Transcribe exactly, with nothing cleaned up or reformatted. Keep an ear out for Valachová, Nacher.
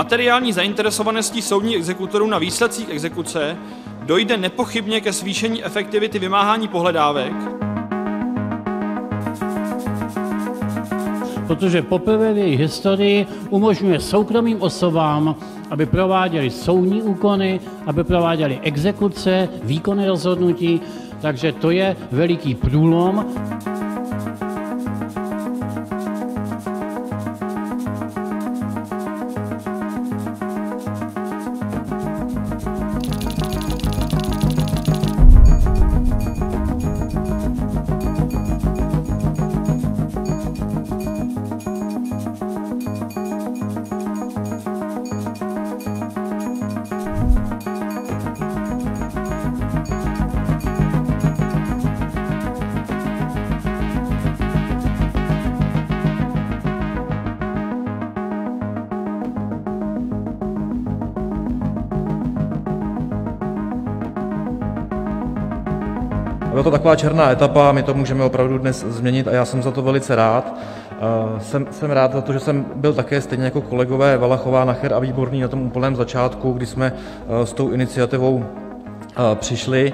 materiální zainteresovaností soudních exekutorů na výsledcích exekuce dojde nepochybně ke zvýšení efektivity vymáhání pohledávek. Protože poprvé v jejich historii umožňuje soukromým osobám, aby prováděli soudní úkony, aby prováděli exekuce, výkony rozhodnutí, takže to je veliký průlom. Byla to taková černá etapa, my to můžeme opravdu dnes změnit a já jsem za to velice rád. Jsem, jsem rád za to, že jsem byl také stejně jako kolegové Valachová, Nacher a Výborný na tom úplném začátku, kdy jsme s tou iniciativou přišli.